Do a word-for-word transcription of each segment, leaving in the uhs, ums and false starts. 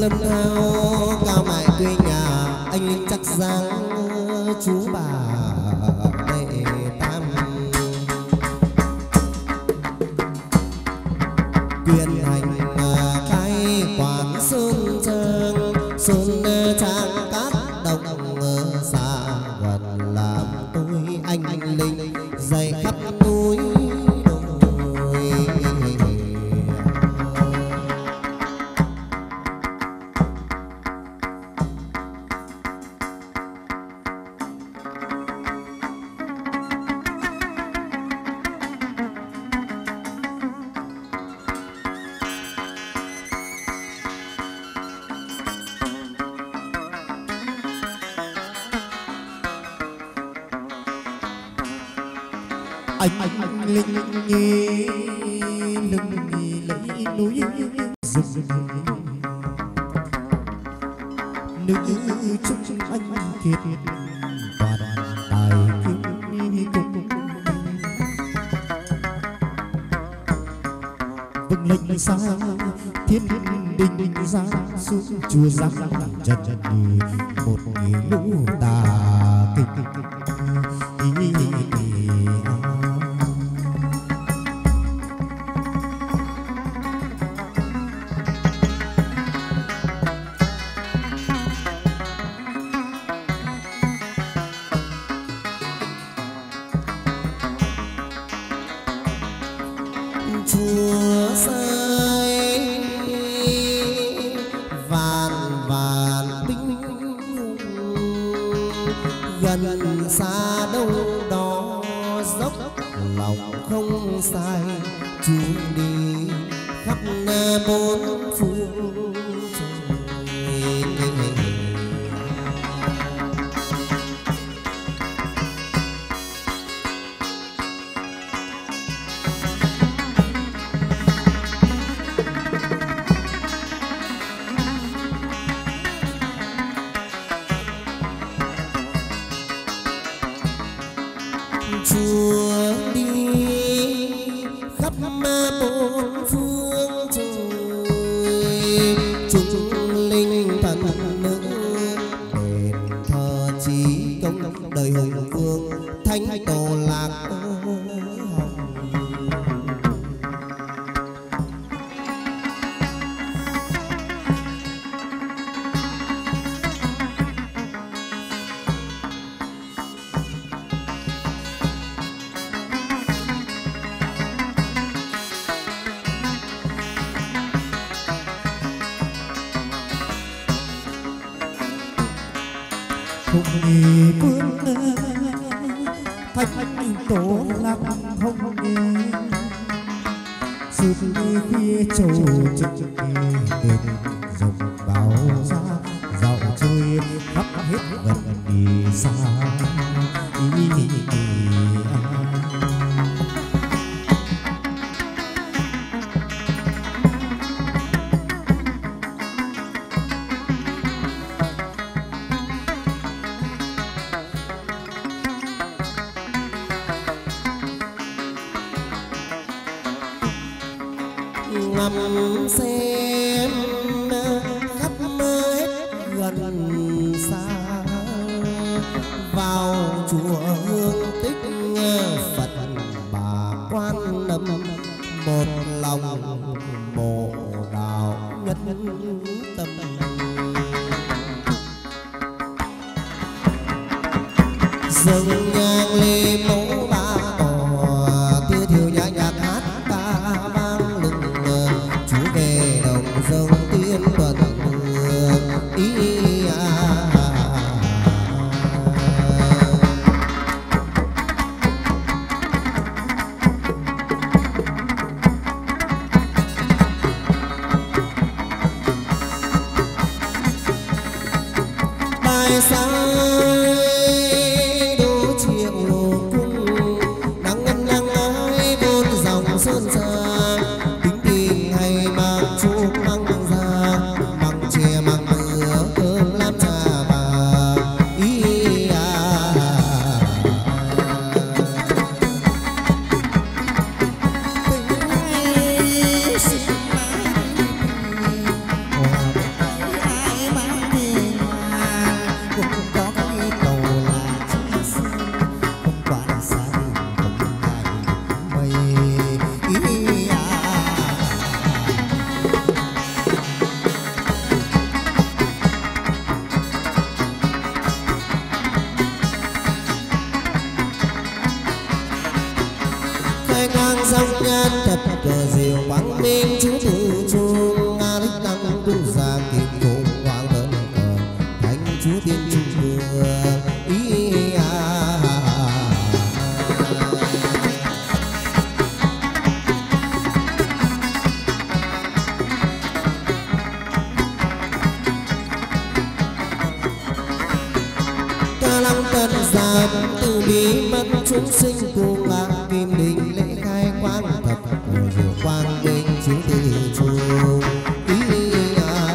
lâm thao cao mại quê nhà anh linh chắc dáng chú bà đệ tam quyền hành tay quán sơn trang sơn trang các đồng xa gần làm tôi anh anh linh dày khắp núi. Anh, anh, anh linh nghi lưng nghi lấy núi rừng nữ chúc anh thiệt và tài kiếm cùng vâng lệnh xa thiên đình đình ra xuống chùa giác trần trần một nghỉ lũ tà kinh gần xa đâu đó dốc lòng không sai chú đi khắp bốn phương chùa đi khắp ma bốn phương trời chúng linh thần nữ đền thờ trí công đời hùng vương thánh tổ lạc không nghề quân thánh tổ lạc không nghề sụp đi phía châu trực trực đền dòng báo ra dạo chơi khắp hết gần đi xa ý, ý, ý, ý. Ngắm xem khắp hết gần xa vào chùa hương tích Phật bà quan âm một lòng bồ đạo nhất tâm dâng nhang lê mẫu bà tỏ tiêu thiêu nhã nhạc hát ta vang lừng chú về đồng dông tiên tuần ý, ý à. Bài sáng tiếng chữ từ chuông nga đích tăng cung ra kịp thủng quang đơn cờ thánh chúa tiên trung vừa ý à. Ca lăng tân giảm từ bi mất chúng sinh cùng làng kim đình lễ khai quang thật vừa quang minh chiếu từ chuông ý à.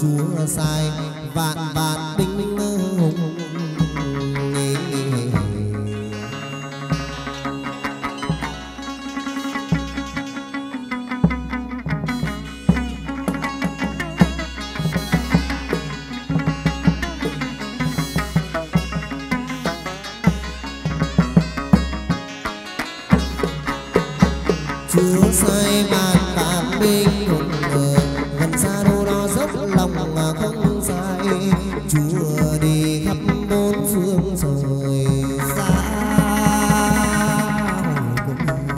Chúa sai bàn bạc bên hùng